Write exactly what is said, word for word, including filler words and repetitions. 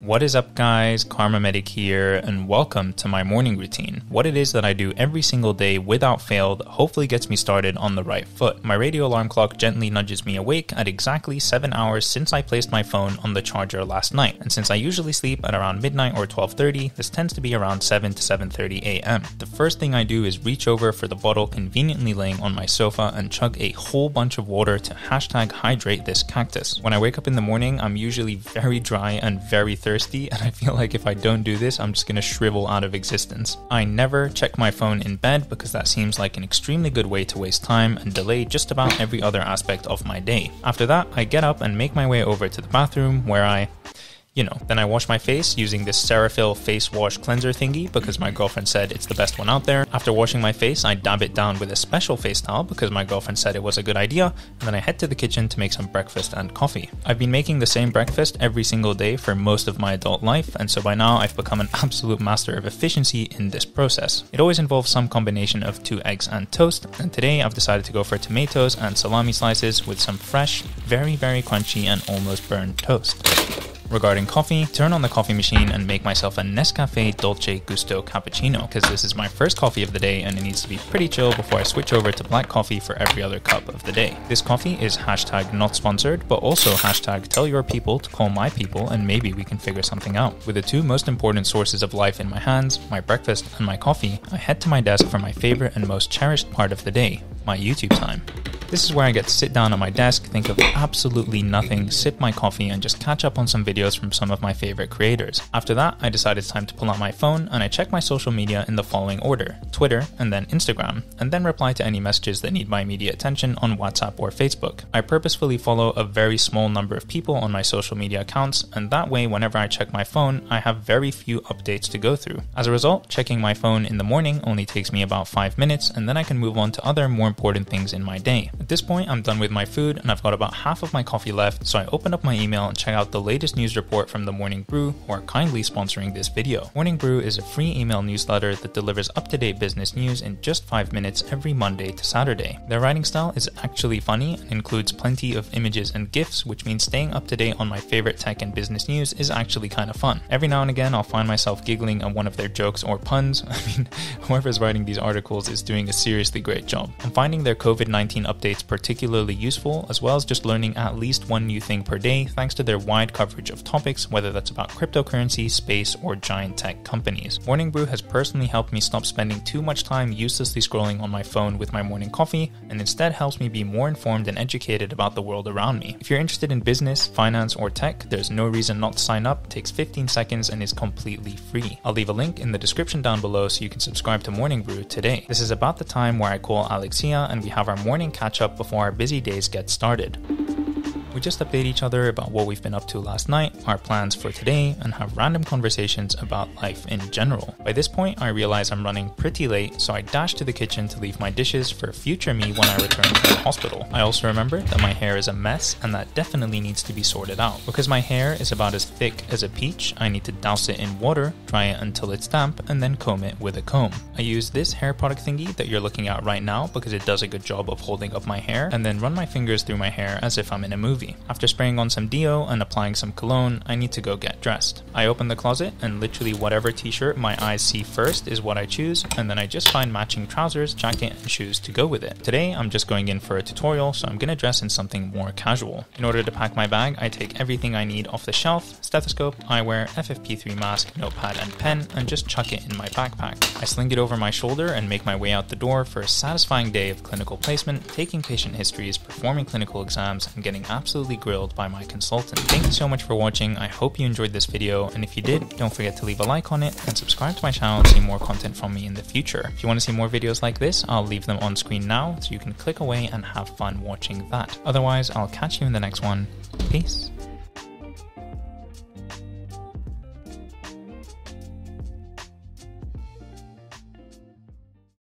What is up, guys? Kharma Medic here, and welcome to my morning routine. What it is that I do every single day without fail that hopefully gets me started on the right foot. My radio alarm clock gently nudges me awake at exactly seven hours since I placed my phone on the charger last night, and since I usually sleep at around midnight or twelve thirty, this tends to be around seven to seven thirty a m The first thing I do is reach over for the bottle conveniently laying on my sofa and chug a whole bunch of water to hashtag hydrate this cactus. When I wake up in the morning, I'm usually very dry and very thirsty. thirsty and I feel like if I don't do this, I'm just gonna shrivel out of existence. I never check my phone in bed because that seems like an extremely good way to waste time and delay just about every other aspect of my day. After that, I get up and make my way over to the bathroom where I You know, then I wash my face using this Seraphil face wash cleanser thingy because my girlfriend said it's the best one out there. After washing my face, I dab it down with a special face towel because my girlfriend said it was a good idea, and then I head to the kitchen to make some breakfast and coffee. I've been making the same breakfast every single day for most of my adult life, and so by now I've become an absolute master of efficiency in this process. It always involves some combination of two eggs and toast, and today I've decided to go for tomatoes and salami slices with some fresh, very, very crunchy and almost burned toast. Regarding coffee, turn on the coffee machine and make myself a Nescafe Dolce Gusto cappuccino because this is my first coffee of the day and it needs to be pretty chill before I switch over to black coffee for every other cup of the day. This coffee is hashtag not sponsored, but also hashtag tell your people to call my people and maybe we can figure something out. With the two most important sources of life in my hands, my breakfast and my coffee, I head to my desk for my favorite and most cherished part of the day, my YouTube time. This is where I get to sit down at my desk, think of absolutely nothing, sip my coffee, and just catch up on some videos from some of my favorite creators. After that, I decide it's time to pull out my phone, and I check my social media in the following order: Twitter, and then Instagram, and then reply to any messages that need my immediate attention on WhatsApp or Facebook. I purposefully follow a very small number of people on my social media accounts, and that way, whenever I check my phone, I have very few updates to go through. As a result, checking my phone in the morning only takes me about five minutes, and then I can move on to other more important things in my day. At this point, I'm done with my food and I've got about half of my coffee left, so I open up my email and check out the latest news report from The Morning Brew, who are kindly sponsoring this video. Morning Brew is a free email newsletter that delivers up-to-date business news in just five minutes every Monday to Saturday. Their writing style is actually funny and includes plenty of images and GIFs, which means staying up-to-date on my favorite tech and business news is actually kind of fun. Every now and again, I'll find myself giggling at one of their jokes or puns. I mean, whoever's writing these articles is doing a seriously great job. I'm finding their COVID nineteen update Updates particularly useful, as well as just learning at least one new thing per day thanks to their wide coverage of topics, whether that's about cryptocurrency, space, or giant tech companies. Morning Brew has personally helped me stop spending too much time uselessly scrolling on my phone with my morning coffee, and instead helps me be more informed and educated about the world around me. If you're interested in business, finance, or tech, there's no reason not to sign up. It takes fifteen seconds and is completely free. I'll leave a link in the description down below so you can subscribe to Morning Brew today. This is about the time where I call Alexia and we have our morning catch up before our busy days get started. We just update each other about what we've been up to last night, our plans for today, and have random conversations about life in general. By this point, I realize I'm running pretty late, so I dash to the kitchen to leave my dishes for future me when I return to the hospital. I also remember that my hair is a mess, and that definitely needs to be sorted out. Because my hair is about as thick as a peach, I need to douse it in water, dry it until it's damp, and then comb it with a comb. I use this hair product thingy that you're looking at right now because it does a good job of holding up my hair, and then run my fingers through my hair as if I'm in a movie. After spraying on some deo and applying some cologne, I need to go get dressed. I open the closet and literally whatever t-shirt my eyes see first is what I choose, and then I just find matching trousers, jacket, and shoes to go with it. Today, I'm just going in for a tutorial, so I'm gonna dress in something more casual. In order to pack my bag, I take everything I need off the shelf: stethoscope, eyewear, F F P three mask, notepad and pen, and just chuck it in my backpack. I sling it over my shoulder and make my way out the door for a satisfying day of clinical placement, taking patient histories, performing clinical exams, and getting absolutely Absolutely grilled by my consultant. Thank you so much for watching. I hope you enjoyed this video, and if you did, don't forget to leave a like on it and subscribe to my channel to see more content from me in the future. If you want to see more videos like this, I'll leave them on screen now so you can click away and have fun watching that. Otherwise, I'll catch you in the next one. Peace.